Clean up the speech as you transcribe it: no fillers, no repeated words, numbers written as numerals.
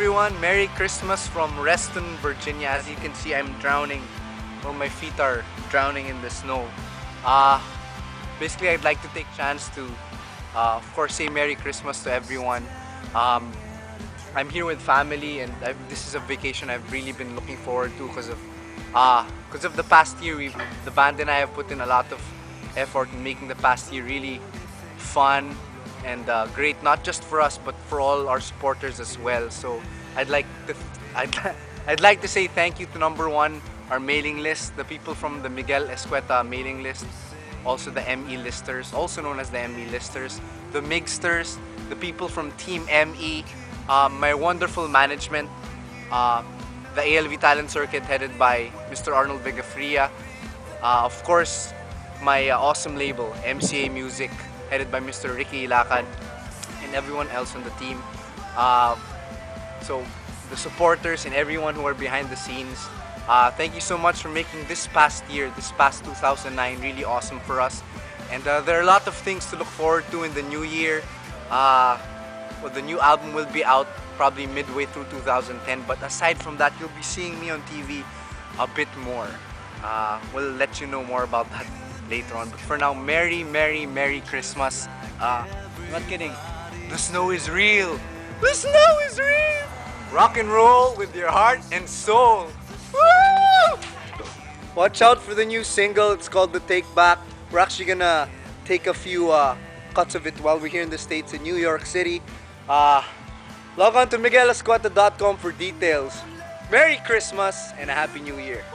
everyone. Merry Christmas from Reston, Virginia. As you can see, I'm drowning, or my feet are drowning in the snow. Basically, I'd like to take chance to, of course, say Merry Christmas to everyone. I'm here with family, and this is a vacation I've really been looking forward to because of the past year. The band and I have put in a lot of effort in making the past year really fun and great, not just for us but for all our supporters as well. So I'd like to say thank you to #1, our mailing list, the people from the Miguel Escueta mailing list, also the M.E. listers, also known as the M.E. listers, the Migsters, the people from Team M.E., my wonderful management, the ALV Talent Circuit headed by Mr. Arnold Vegafria, of course, my awesome label, MCA Music, headed by Mr. Ricky Ilakad, and everyone else on the team. So the supporters and everyone who are behind the scenes, thank you so much for making this past year, this past 2009, really awesome for us. And there are a lot of things to look forward to in the new year. Well, the new album will be out probably midway through 2010, but aside from that, you'll be seeing me on TV a bit more. We'll let you know more about that later on, but for now, Merry Christmas. I'm not kidding, the snow is real, the snow is real. Rock and roll with your heart and soul. Woo! Watch out for the new single. It's called The Take Back. We're actually gonna take a few cuts of it while we're here in the States, in New York City. Log on to miguelescueta.com for details. Merry Christmas and a Happy New Year.